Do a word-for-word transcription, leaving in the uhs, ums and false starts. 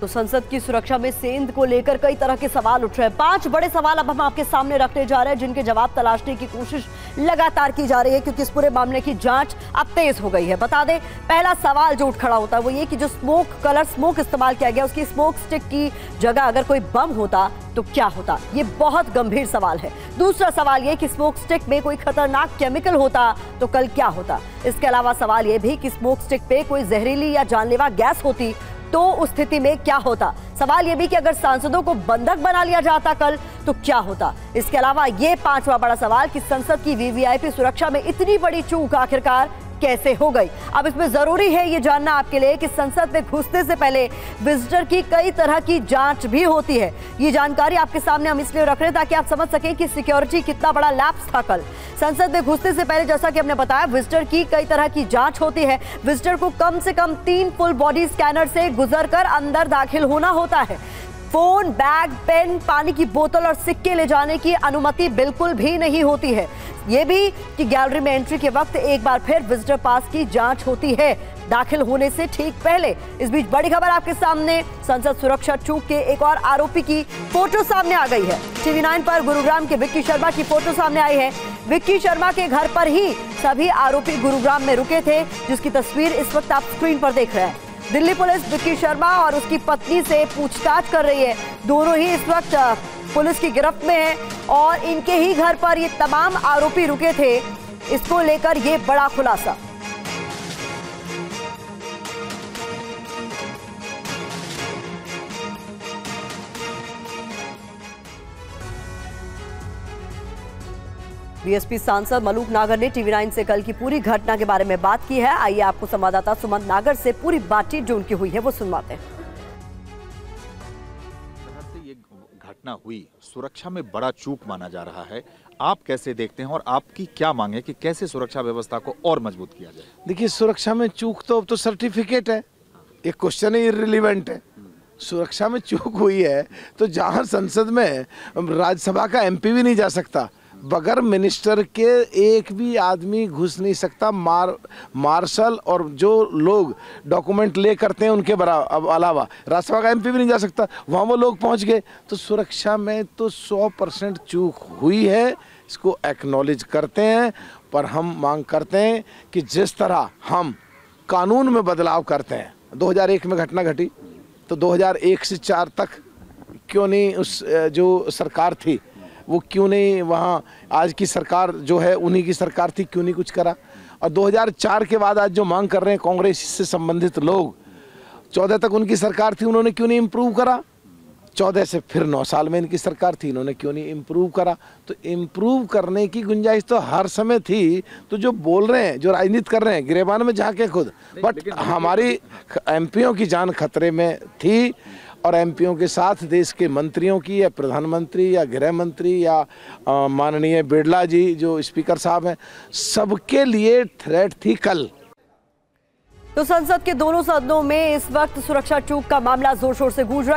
तो संसद की सुरक्षा में सेंध को लेकर कई तरह के सवाल उठ रहे हैं। पांच बड़े सवाल अब हम आपके सामने रखने जा रहे हैं, जिनके जवाब तलाशने की कोशिश लगातार की जा रही है, क्योंकि इस पूरे मामले की जांच अब तेज हो गई है। बता दें, पहला सवाल जो उठ खड़ा होता है वो ये कि जो स्मोक कलर स्मोक इस्तेमाल किया गया, उसकी स्मोक स्टिक की जगह अगर कोई बम होता तो क्या होता? ये बहुत गंभीर सवाल है। दूसरा सवाल ये कि स्मोक स्टिक में कोई खतरनाक केमिकल होता तो कल क्या होता? इसके अलावा सवाल ये भी कि स्मोक स्टिक पे कोई जहरीली या जानलेवा गैस होती तो उस स्थिति में क्या होता? सवाल ये भी कि अगर सांसदों को बंधक बना लिया जाता कल तो क्या होता? इसके अलावा ये पांचवा बड़ा सवाल कि संसद की वीवीआईपी सुरक्षा में इतनी बड़ी चूक आखिरकार कैसे हो गई? अब इसमें जरूरी है ये जानना आपके लिए कि संसद में घुसने से पहले विजिटर की कई तरह की जांच भी होती है। ये जानकारी आपके सामने हम इसलिए रख रहे हैं ताकि आप समझ सकें कि सिक्योरिटी कितना बड़ा लैप्स था कल। संसद में घुसने से पहले, जैसा कि हमने बताया, विजिटर की कई तरह की जांच होती है। विजिटर को कम से कम तीन फुल बॉडी स्कैनर से गुजरकर अंदर दाखिल होना होता है। फोन, बैग, पेन, पानी की बोतल और सिक्के ले जाने की अनुमति बिल्कुल भी नहीं होती है। ये भी कि गैलरी में एंट्री के वक्त एक बार फिर विजिटर पास की जांच होती है, दाखिल होने से ठीक पहले। इस बीच बड़ी खबर आपके सामने, संसद सुरक्षा चूक के एक और आरोपी की फोटो सामने आ गई है। टीवी नाइन पर गुरुग्राम के विक्की शर्मा की फोटो सामने आई है। विक्की शर्मा के घर पर ही सभी आरोपी गुरुग्राम में रुके थे, जिसकी तस्वीर इस वक्त आप स्क्रीन पर देख रहे हैं। दिल्ली पुलिस विक्की शर्मा और उसकी पत्नी से पूछताछ कर रही है। दोनों ही इस वक्त पुलिस की गिरफ्त में है और इनके ही घर पर ये तमाम आरोपी रुके थे। इसको लेकर ये बड़ा खुलासा। बीएसपी सांसद मलूक नागर ने टीवी नाइन से कल की पूरी घटना के बारे में बात की है। आइए आपको संवाददाता सुमित नागर से पूरी बातचीत जो उनकी हुई है वो सुनवाते हैं। ये घटना हुई, सुरक्षा में बड़ा चूक माना जा रहा है। आप कैसे देखते हैं और आपकी क्या मांग है कि कैसे सुरक्षा व्यवस्था को और मजबूत किया जाए? देखिए, सुरक्षा में चूक तो अब तो सर्टिफिकेट है, ये क्वेश्चन ही इररिलेवेंट है। सुरक्षा में चूक हुई है तो जहाँ संसद में राज्यसभा का एमपी भी नहीं जा सकता, बगैर मिनिस्टर के एक भी आदमी घुस नहीं सकता, मार मार्शल और जो लोग डॉक्यूमेंट ले करते हैं उनके बराबर अलावा राज्यसभा का एमपी भी नहीं जा सकता, वहाँ वो लोग पहुँच गए। तो सुरक्षा में तो सौ परसेंट चूक हुई है, इसको एक्नॉलेज करते हैं। पर हम मांग करते हैं कि जिस तरह हम कानून में बदलाव करते हैं, दो हज़ार एक में घटना घटी तो दो हज़ार एक से चार तक क्यों नहीं उस जो सरकार थी वो क्यों नहीं, वहाँ आज की सरकार जो है उन्हीं की सरकार थी, क्यों नहीं कुछ करा? और दो हज़ार चार के बाद आज जो मांग कर रहे हैं कांग्रेस से संबंधित लोग, चौदह तक उनकी सरकार थी, उन्होंने क्यों नहीं इम्प्रूव करा? चौदह से फिर नौ साल में इनकी सरकार थी, इन्होंने क्यों नहीं इम्प्रूव करा? तो इम्प्रूव करने की गुंजाइश तो हर समय थी। तो जो बोल रहे हैं, जो राजनीति कर रहे हैं, गिरेबान में झाँके खुद, बट हमारी एमपीओं की जान खतरे में थी और एमपीओं के साथ देश के मंत्रियों की, या प्रधानमंत्री या गृह मंत्री या माननीय बिड़ला जी जो स्पीकर साहब हैं, सबके लिए थ्रेट थी कल। तो संसद के दोनों सदनों में इस वक्त सुरक्षा चूक का मामला जोर शोर से गूंज रहा है।